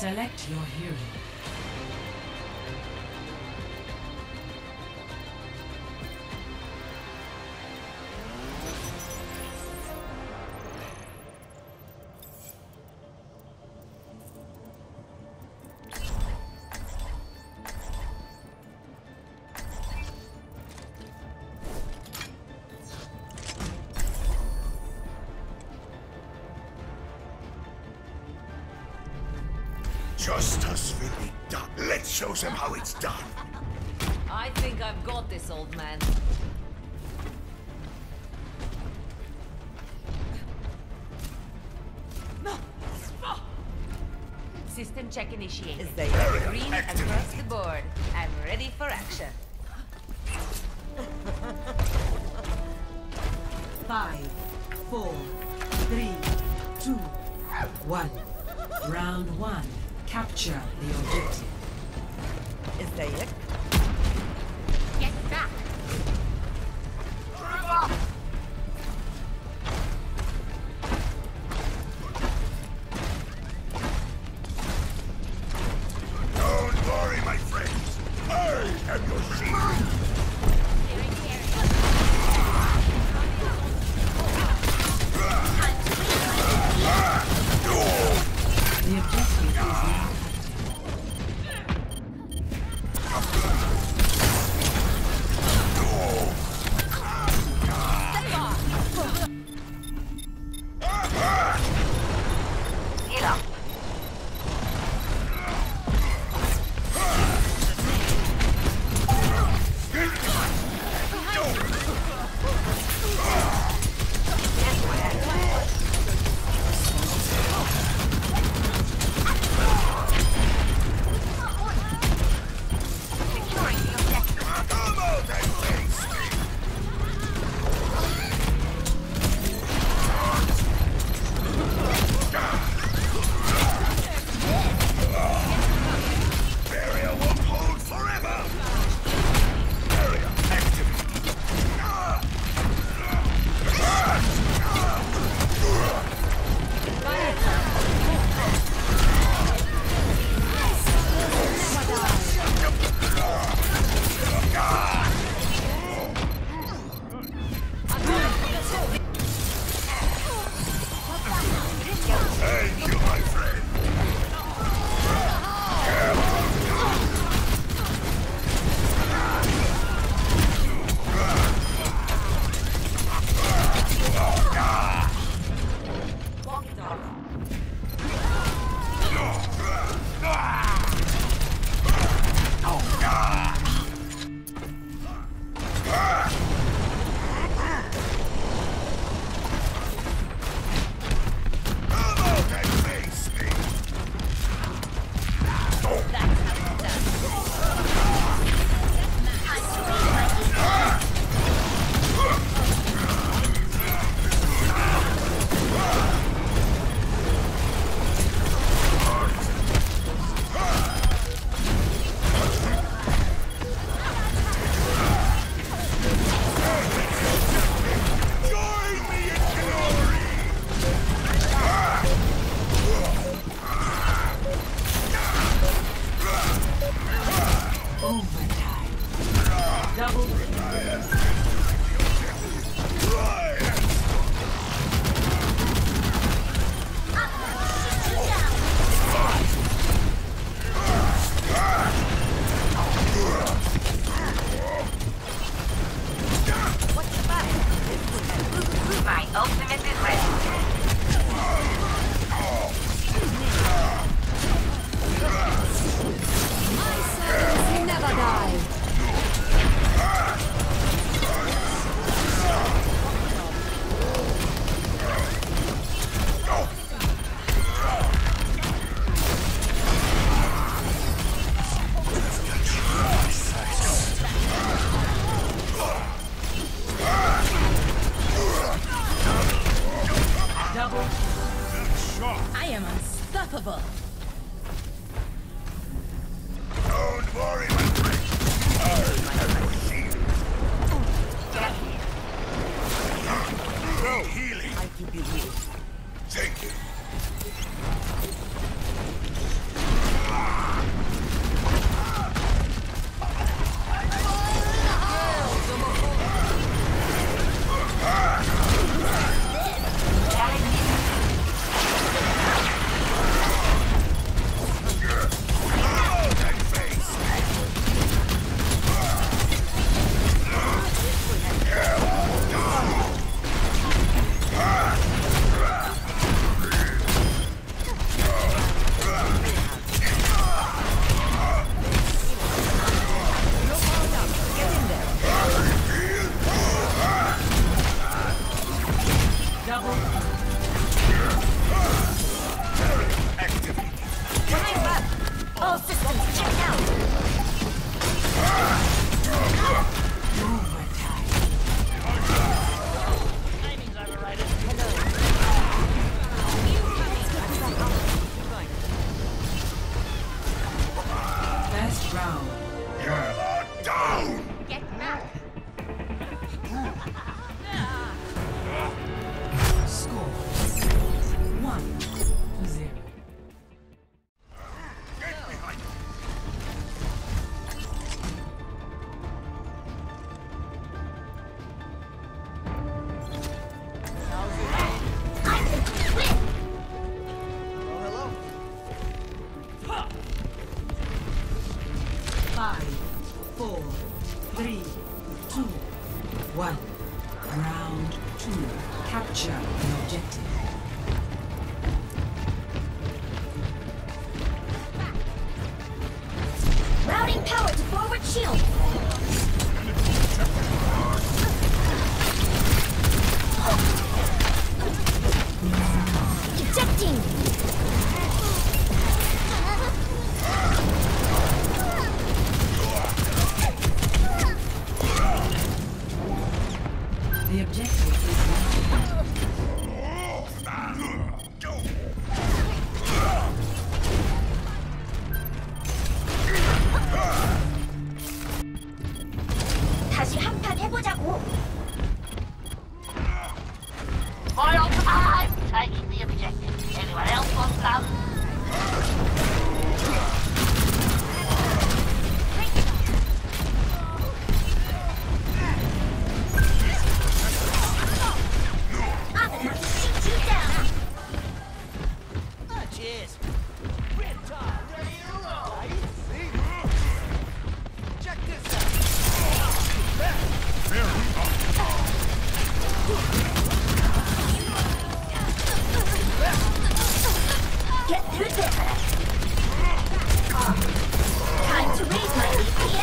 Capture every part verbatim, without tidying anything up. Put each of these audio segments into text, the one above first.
Select your hero. Justice will be done. Let's show them how it's done. I think I've got this, old man. System check initiated. Is there green across the board. I'm ready for action. Five, four, three, two, one. Round one. Capture the objective. Is that it? Get back! Don't worry, my friends. I am your shield. Thank you. Five, four, three, two, one. Round two. Capture an objective. Routing power to forward shield. Ejecting. The objective is 다시 한판 해보자고. I'm taking the objective. Anyone else want some? Get through there! Oh. Time to raise my D C S!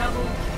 Double